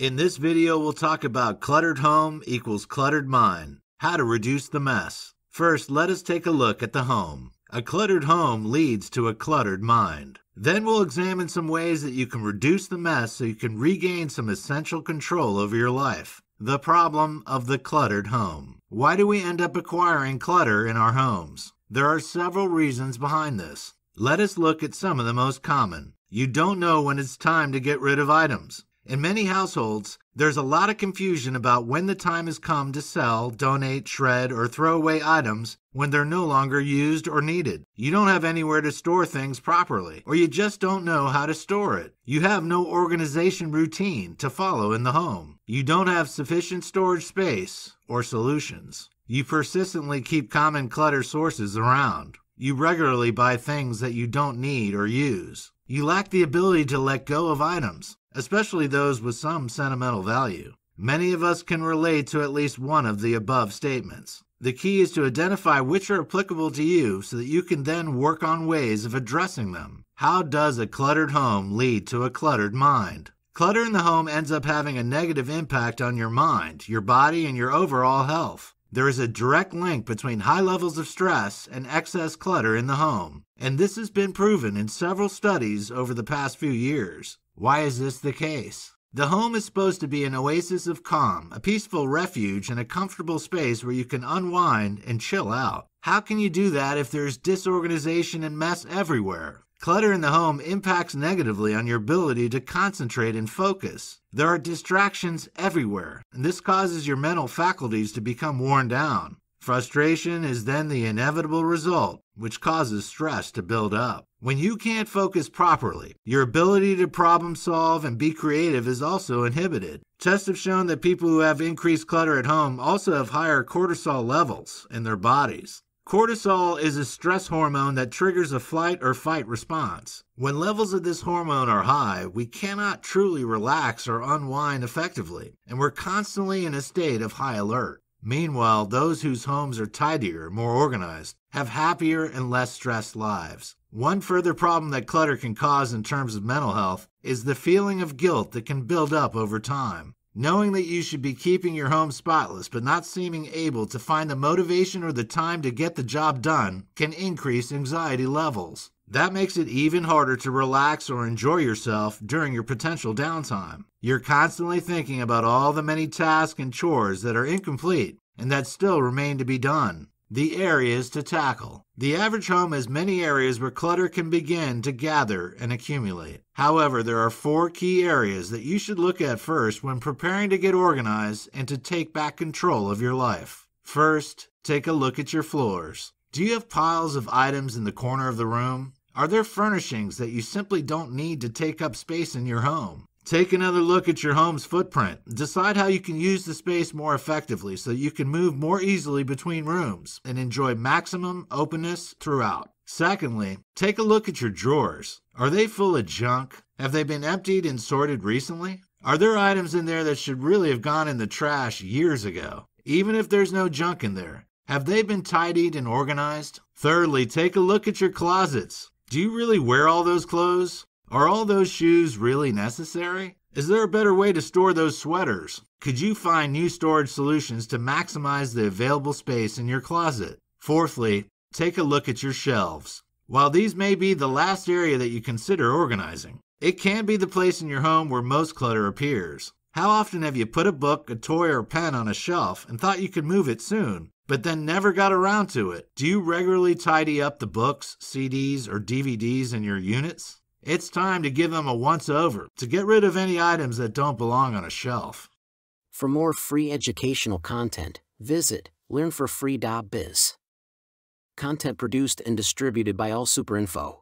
In this video, we'll talk about cluttered home equals cluttered mind, how to reduce the mess. First, let us take a look at the home. A cluttered home leads to a cluttered mind. Then we'll examine some ways that you can reduce the mess so you can regain some essential control over your life. The problem of the cluttered home. Why do we end up acquiring clutter in our homes? There are several reasons behind this. Let us look at some of the most common. You don't know when it's time to get rid of items. In many households, there's a lot of confusion about when the time has come to sell, donate, shred, or throw away items when they're no longer used or needed. You don't have anywhere to store things properly, or you just don't know how to store it. You have no organization routine to follow in the home. You don't have sufficient storage space or solutions. You persistently keep common clutter sources around. You regularly buy things that you don't need or use. You lack the ability to let go of items, especially those with some sentimental value. Many of us can relate to at least one of the above statements. The key is to identify which are applicable to you so that you can then work on ways of addressing them. How does a cluttered home lead to a cluttered mind? Clutter in the home ends up having a negative impact on your mind, your body, and your overall health. There is a direct link between high levels of stress and excess clutter in the home, and this has been proven in several studies over the past few years. Why is this the case? The home is supposed to be an oasis of calm, a peaceful refuge, and a comfortable space where you can unwind and chill out. How can you do that if there's disorganization and mess everywhere? Clutter in the home impacts negatively on your ability to concentrate and focus. There are distractions everywhere, and this causes your mental faculties to become worn down. Frustration is then the inevitable result, which causes stress to build up. When you can't focus properly, your ability to problem solve and be creative is also inhibited. Tests have shown that people who have increased clutter at home also have higher cortisol levels in their bodies. Cortisol is a stress hormone that triggers a flight or fight response. When levels of this hormone are high, we cannot truly relax or unwind effectively, and we're constantly in a state of high alert. Meanwhile, those whose homes are tidier, more organized, have happier and less stressed lives. One further problem that clutter can cause in terms of mental health is the feeling of guilt that can build up over time. Knowing that you should be keeping your home spotless but not seeming able to find the motivation or the time to get the job done can increase anxiety levels. That makes it even harder to relax or enjoy yourself during your potential downtime. You're constantly thinking about all the many tasks and chores that are incomplete and that still remain to be done. The areas to tackle. The average home has many areas where clutter can begin to gather and accumulate. However, there are four key areas that you should look at first when preparing to get organized and to take back control of your life. First, take a look at your floors. Do you have piles of items in the corner of the room? Are there furnishings that you simply don't need to take up space in your home? Take another look at your home's footprint. Decide how you can use the space more effectively so that you can move more easily between rooms and enjoy maximum openness throughout. Secondly, take a look at your drawers. Are they full of junk? Have they been emptied and sorted recently? Are there items in there that should really have gone in the trash years ago, even if there's no junk in there? Have they been tidied and organized? Thirdly, take a look at your closets. Do you really wear all those clothes? Are all those shoes really necessary? Is there a better way to store those sweaters? Could you find new storage solutions to maximize the available space in your closet? Fourthly, take a look at your shelves. While these may be the last area that you consider organizing, it can be the place in your home where most clutter appears. How often have you put a book, a toy, or pen on a shelf and thought you could move it soon, but then never got around to it? Do you regularly tidy up the books, CDs, or DVDs in your units? It's time to give them a once-over, to get rid of any items that don't belong on a shelf. For more free educational content, visit learnforfree.biz. Content produced and distributed by AllSuperInfo.